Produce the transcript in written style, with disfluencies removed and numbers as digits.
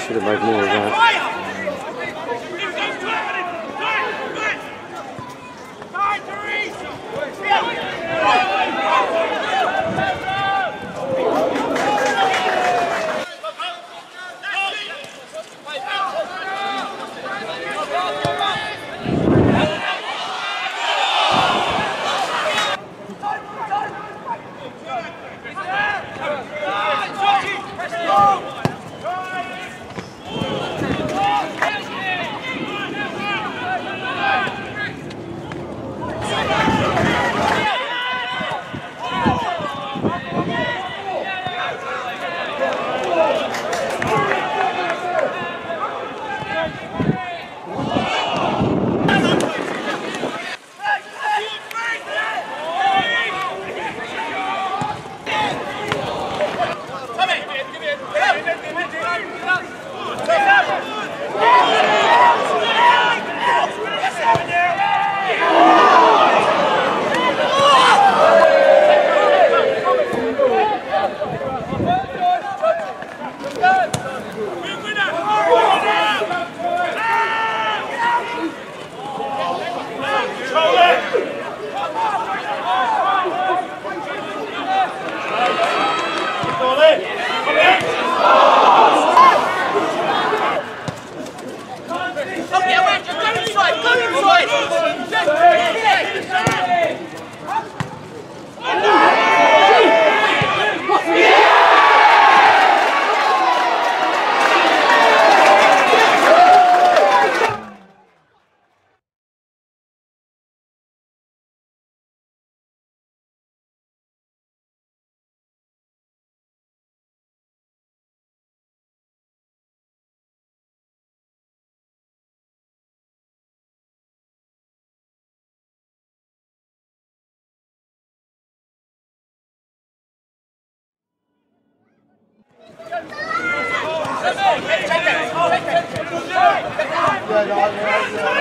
Should have made more of that. Check it!